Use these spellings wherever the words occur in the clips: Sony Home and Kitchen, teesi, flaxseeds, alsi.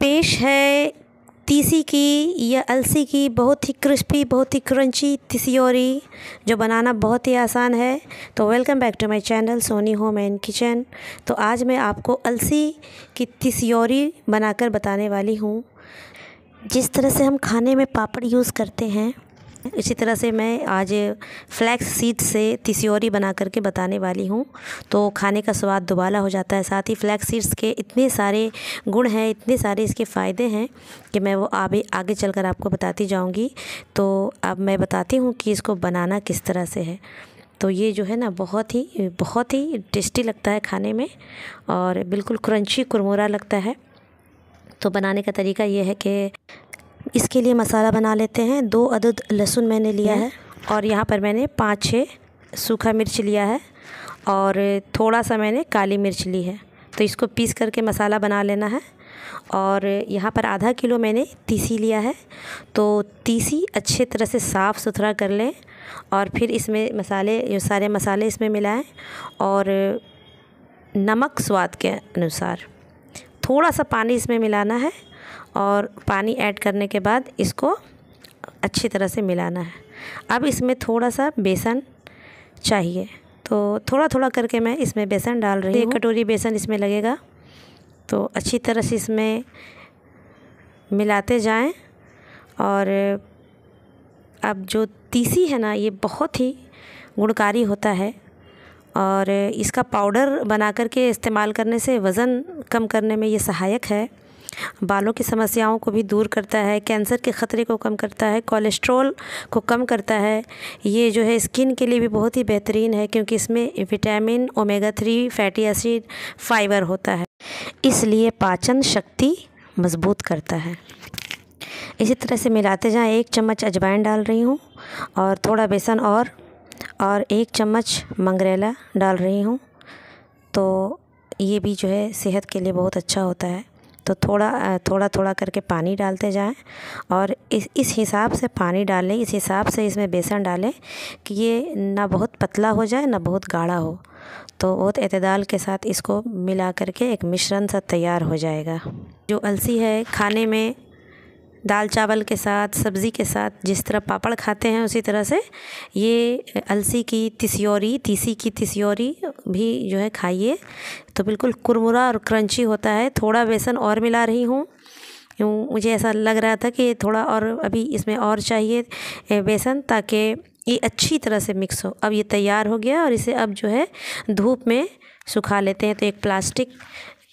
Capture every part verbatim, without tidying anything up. पेश है तीसी की या अलसी की, बहुत ही क्रिस्पी, बहुत ही क्रंची तिसियोरी जो बनाना बहुत ही आसान है। तो welcome back to my channel Soni home and kitchen. तो आज मैं आपको अलसी की तिसियोरी बनाकर बताने वाली हूँ। जिस तरह से हम खाने में पापड़ यूज़ करते हैं, इसी तरह से मैं आज फ्लैक्स सीड से तिसियोरी बना करके बताने वाली हूँ। तो खाने का स्वाद दुबाला हो जाता है। साथ ही फ्लैक्स सीड्स के इतने सारे गुण हैं, इतने सारे इसके फ़ायदे हैं कि मैं वो आगे आगे चलकर आपको बताती जाऊँगी। तो अब मैं बताती हूँ कि इसको बनाना किस तरह से है। तो ये जो है ना, बहुत ही बहुत ही टेस्टी लगता है खाने में और बिल्कुल क्रंची कुरमुरा लगता है। तो बनाने का तरीका ये है कि इसके लिए मसाला बना लेते हैं। दो अदद लहसुन मैंने लिया है और यहाँ पर मैंने पाँच छः सूखा मिर्च लिया है और थोड़ा सा मैंने काली मिर्च ली है। तो इसको पीस करके मसाला बना लेना है। और यहाँ पर आधा किलो मैंने तीसी लिया है। तो तीसी अच्छे तरह से साफ़ सुथरा कर लें और फिर इसमें मसाले, ये सारे मसाले इसमें मिलाएं और नमक स्वाद के अनुसार थोड़ा सा पानी इसमें मिलाना है और पानी ऐड करने के बाद इसको अच्छी तरह से मिलाना है। अब इसमें थोड़ा सा बेसन चाहिए, तो थोड़ा थोड़ा करके मैं इसमें बेसन डाल रही हूँ। एक कटोरी बेसन इसमें लगेगा। तो अच्छी तरह से इसमें मिलाते जाएं। और अब जो तीसी है ना, ये बहुत ही गुणकारी होता है और इसका पाउडर बना करके इस्तेमाल करने से वज़न कम करने में ये सहायक है, बालों की समस्याओं को भी दूर करता है, कैंसर के ख़तरे को कम करता है, कोलेस्ट्रॉल को कम करता है। ये जो है स्किन के लिए भी बहुत ही बेहतरीन है क्योंकि इसमें vitamin, omega three, fatty acid, fibre होता है, इसलिए पाचन शक्ति मजबूत करता है। इसी तरह से मिलाते जाएं। एक चम्मच अजवाइन डाल रही हूँ और थोड़ा बेसन और और एक चम्मच मंगरेला डाल रही हूँ। तो ये भी जो है सेहत के लिए बहुत अच्छा होता है। तो थोड़ा थोड़ा थोड़ा करके पानी डालते जाएं और इस इस हिसाब से पानी डालें, इस हिसाब से इसमें बेसन डालें कि ये ना बहुत पतला हो जाए ना बहुत गाढ़ा हो। तो बहुत एतदाल के साथ इसको मिला करके एक मिश्रण सा तैयार हो जाएगा। जो अलसी है, खाने में दाल चावल के साथ, सब्ज़ी के साथ जिस तरह पापड़ खाते हैं, उसी तरह से ये अलसी की तिसियोरी, तीसी की तिसियोरी भी जो है खाइए। तो बिल्कुल कुरमुरा और क्रंची होता है। थोड़ा बेसन और मिला रही हूँ, मुझे ऐसा लग रहा था कि थोड़ा और अभी इसमें और चाहिए बेसन ताकि ये अच्छी तरह से मिक्स हो। अब ये तैयार हो गया और इसे अब जो है धूप में सुखा लेते हैं। तो एक प्लास्टिक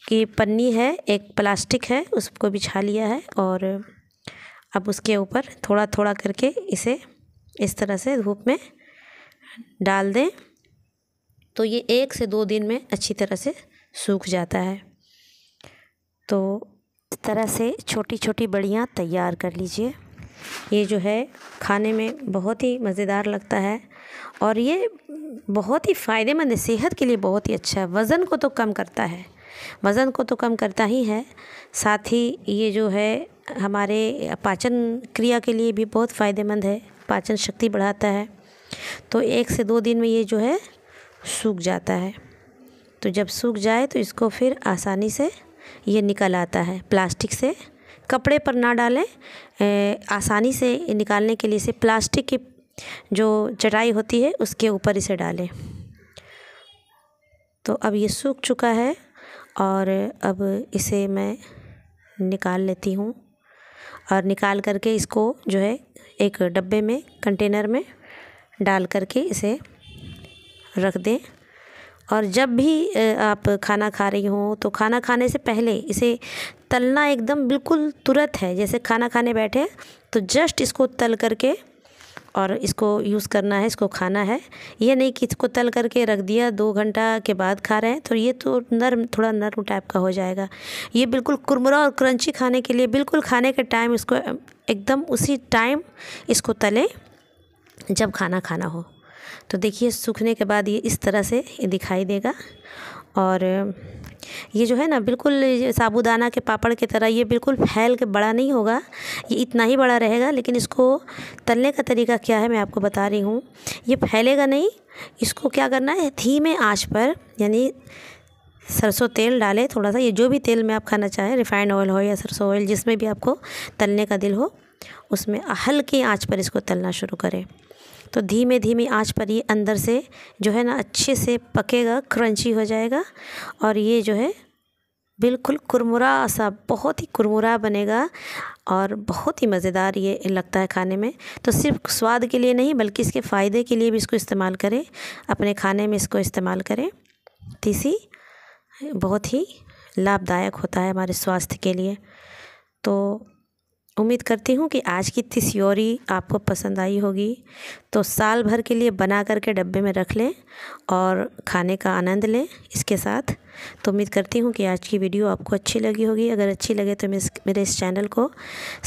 की पन्नी है, एक प्लास्टिक है, उसको बिछा लिया है और अब उसके ऊपर थोड़ा थोड़ा करके इसे इस तरह से धूप में डाल दें। तो ये एक से दो दिन में अच्छी तरह से सूख जाता है। तो इस तरह से छोटी छोटी बड़ियाँ तैयार कर लीजिए। ये जो है खाने में बहुत ही मज़ेदार लगता है और ये बहुत ही फ़ायदेमंद है, सेहत के लिए बहुत ही अच्छा है। वज़न को तो कम करता है, वज़न को तो कम करता ही है, साथ ही ये जो है हमारे पाचन क्रिया के लिए भी बहुत फ़ायदेमंद है, पाचन शक्ति बढ़ाता है। तो एक से दो दिन में ये जो है सूख जाता है। तो जब सूख जाए तो इसको फिर आसानी से ये निकल आता है प्लास्टिक से। कपड़े पर ना डालें, आसानी से निकालने के लिए इसे प्लास्टिक की जो चटाई होती है उसके ऊपर इसे डालें। तो अब ये सूख चुका है और अब इसे मैं निकाल लेती हूँ और निकाल करके इसको जो है एक डब्बे में, कंटेनर में डाल करके इसे रख दें। और जब भी आप खाना खा रही हो तो खाना खाने से पहले इसे तलना एकदम बिल्कुल तुरंत है, जैसे खाना खाने बैठे तो जस्ट इसको तल करके और इसको यूज़ करना है, इसको खाना है। ये नहीं कि इसको तल करके रख दिया, दो घंटा के बाद खा रहे हैं, तो ये तो नरम, थोड़ा नरम टाइप का हो जाएगा। ये बिल्कुल कुरमुरा और क्रंची खाने के लिए बिल्कुल खाने के टाइम इसको एकदम उसी टाइम इसको तलें जब खाना खाना हो। तो देखिए सूखने के बाद ये इस तरह से दिखाई देगा। और ये जो है ना बिल्कुल साबूदाना के पापड़ की तरह ये बिल्कुल फैल के बड़ा नहीं होगा, ये इतना ही बड़ा रहेगा। लेकिन इसको तलने का तरीका क्या है मैं आपको बता रही हूँ। ये फैलेगा नहीं, इसको क्या करना है, धीमे आंच पर यानी सरसों तेल डालें थोड़ा सा, ये जो भी तेल में आप खाना चाहें, रिफाइंड ऑयल हो या सरसों ऑयल, जिसमें भी आपको तलने का दिल हो उसमें हल्की आंच पर इसको तलना शुरू करें। तो धीमे धीमे आंच पर ये अंदर से जो है ना अच्छे से पकेगा, क्रंची हो जाएगा और ये जो है बिल्कुल कुरमुरा सा, बहुत ही कुरमुरा बनेगा और बहुत ही मज़ेदार ये लगता है खाने में। तो सिर्फ स्वाद के लिए नहीं बल्कि इसके फ़ायदे के लिए भी इसको इस्तेमाल करें, अपने खाने में इसको इस्तेमाल करें। तीसी बहुत ही लाभदायक होता है हमारे स्वास्थ्य के लिए। तो उम्मीद करती हूँ कि आज की तिसियोरी आपको पसंद आई होगी। तो साल भर के लिए बना करके डब्बे में रख लें और खाने का आनंद लें इसके साथ। तो उम्मीद करती हूँ कि आज की वीडियो आपको अच्छी लगी होगी। अगर अच्छी लगे तो मेरे इस चैनल को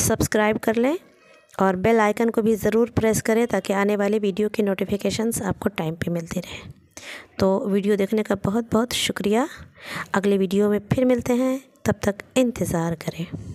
सब्सक्राइब कर लें और बेल आइकन को भी ज़रूर प्रेस करें ताकि आने वाले वीडियो की नोटिफिकेशंस आपको टाइम पे मिलती रहे। तो वीडियो देखने का बहुत बहुत शुक्रिया। अगले वीडियो में फिर मिलते हैं, तब तक इंतज़ार करें।